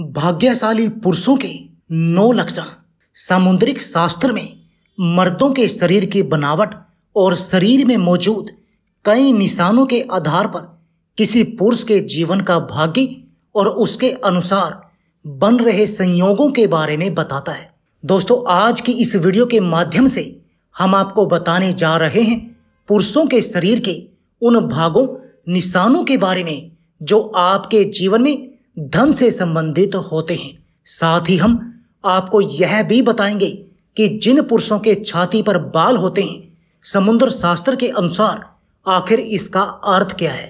भाग्यशाली पुरुषों के 9 लक्षण। सामुद्रिक शास्त्र में मर्दों के शरीर की बनावट और शरीर में मौजूद कई निशानों के आधार पर किसी पुरुष के जीवन का भाग्य और उसके अनुसार बन रहे संयोगों के बारे में बताता है। दोस्तों, आज की इस वीडियो के माध्यम से हम आपको बताने जा रहे हैं पुरुषों के शरीर के उन भागों, निशानों के बारे में जो आपके जीवन में धन से संबंधित होते हैं। साथ ही हम आपको यह भी बताएंगे कि जिन पुरुषों के छाती पर बाल होते हैं, समुद्र शास्त्र के अनुसार आखिर इसका अर्थ क्या है।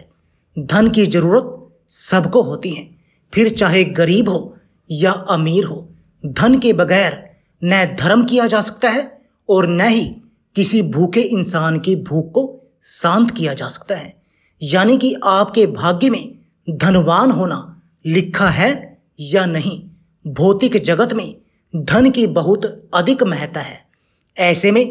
धन की जरूरत सबको होती है, फिर चाहे गरीब हो या अमीर हो। धन के बगैर न धर्म किया जा सकता है और न ही किसी भूखे इंसान की भूख को शांत किया जा सकता है। यानी कि आपके भाग्य में धनवान होना लिखा है या नहीं, भौतिक जगत में धन की बहुत अधिक महत्ता है। ऐसे में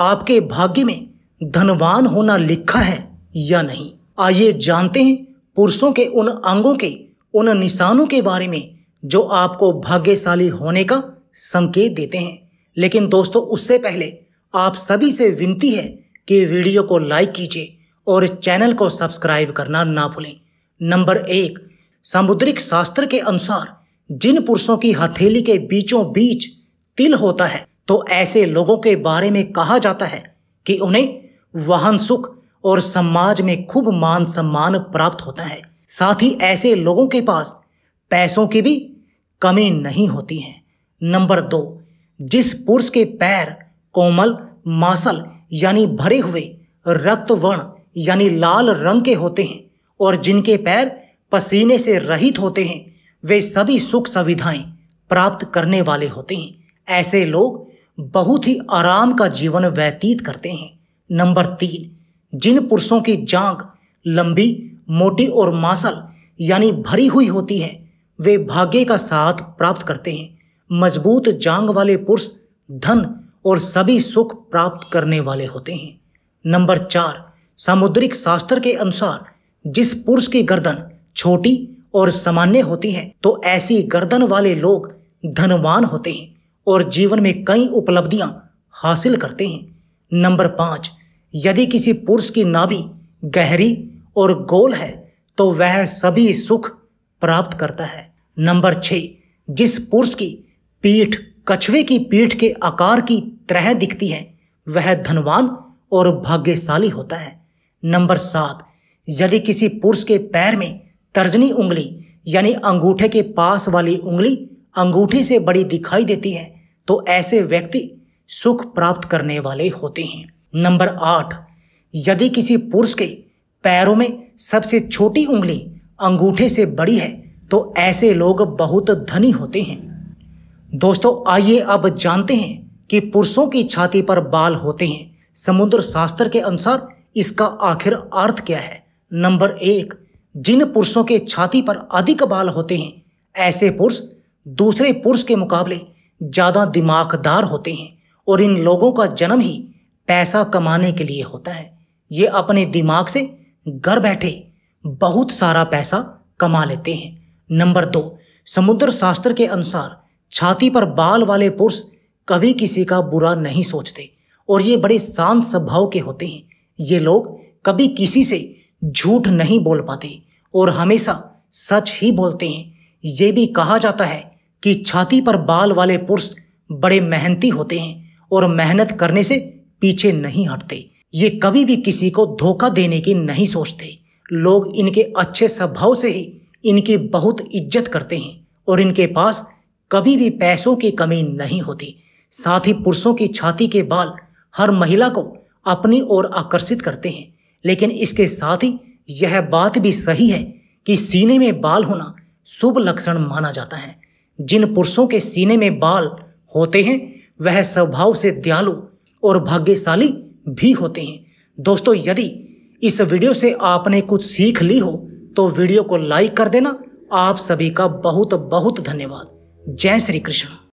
आपके भाग्य में धनवान होना लिखा है या नहीं, आइए जानते हैं पुरुषों के उन अंगों के, उन निशानों के बारे में जो आपको भाग्यशाली होने का संकेत देते हैं। लेकिन दोस्तों, उससे पहले आप सभी से विनती है कि वीडियो को लाइक कीजिए और चैनल को सब्सक्राइब करना ना भूलें। नंबर 1, सामुद्रिक शास्त्र के अनुसार जिन पुरुषों की हथेली के बीचों बीच तिल होता है, तो ऐसे लोगों के बारे में कहा जाता है कि उन्हें वाहन सुख और समाज में खूब मान सम्मान प्राप्त होता है। साथ ही ऐसे लोगों के पास पैसों की भी कमी नहीं होती है। नंबर 2, जिस पुरुष के पैर कोमल मांसल यानी भरे हुए रक्तवर्ण यानी लाल रंग के होते हैं और जिनके पैर पसीने से रहित होते हैं, वे सभी सुख सुविधाएं प्राप्त करने वाले होते हैं। ऐसे लोग बहुत ही आराम का जीवन व्यतीत करते हैं। नंबर 3, जिन पुरुषों की जांघ लंबी, मोटी और मांसल यानी भरी हुई होती है, वे भाग्य का साथ प्राप्त करते हैं। मजबूत जांघ वाले पुरुष धन और सभी सुख प्राप्त करने वाले होते हैं। नंबर 4, सामुद्रिक शास्त्र के अनुसार जिस पुरुष की गर्दन छोटी और सामान्य होती है, तो ऐसी गर्दन वाले लोग धनवान होते हैं और जीवन में कई उपलब्धियां हासिल करते हैं। नंबर 5, यदि किसी पुरुष की नाभि गहरी और गोल है, तो वह सभी सुख प्राप्त करता है। नंबर 6, जिस पुरुष की पीठ कछुए की पीठ के आकार की तरह दिखती है, वह धनवान और भाग्यशाली होता है। नंबर 7, यदि किसी पुरुष के पैर में तर्जनी उंगली यानी अंगूठे के पास वाली उंगली अंगूठे से बड़ी दिखाई देती है, तो ऐसे व्यक्ति सुख प्राप्त करने वाले होते हैं। नंबर 8, यदि किसी पुरुष के पैरों में सबसे छोटी उंगली अंगूठे से बड़ी है, तो ऐसे लोग बहुत धनी होते हैं। दोस्तों, आइए अब जानते हैं कि पुरुषों की छाती पर बाल होते हैं, समुद्र शास्त्र के अनुसार इसका आखिर अर्थ क्या है। नंबर 1, जिन पुरुषों के छाती पर अधिक बाल होते हैं, ऐसे पुरुष दूसरे पुरुष के मुकाबले ज़्यादा दिमागदार होते हैं और इन लोगों का जन्म ही पैसा कमाने के लिए होता है। ये अपने दिमाग से घर बैठे बहुत सारा पैसा कमा लेते हैं। नंबर 2, समुद्र शास्त्र के अनुसार छाती पर बाल वाले पुरुष कभी किसी का बुरा नहीं सोचते और ये बड़े शांत स्वभाव के होते हैं। ये लोग कभी किसी से झूठ नहीं बोल पाते और हमेशा सच ही बोलते हैं। ये भी कहा जाता है कि छाती पर बाल वाले पुरुष बड़े मेहनती होते हैं और मेहनत करने से पीछे नहीं हटते। ये कभी भी किसी को धोखा देने की नहीं सोचते। लोग इनके अच्छे स्वभाव से ही इनकी बहुत इज्जत करते हैं और इनके पास कभी भी पैसों की कमी नहीं होती। साथ ही पुरुषों की छाती के बाल हर महिला को अपनी ओर आकर्षित करते हैं। लेकिन इसके साथ ही यह बात भी सही है कि सीने में बाल होना शुभ लक्षण माना जाता है। जिन पुरुषों के सीने में बाल होते हैं, वह स्वभाव से दयालु और भाग्यशाली भी होते हैं। दोस्तों, यदि इस वीडियो से आपने कुछ सीख ली हो तो वीडियो को लाइक कर देना। आप सभी का बहुत बहुत धन्यवाद। जय श्री कृष्ण।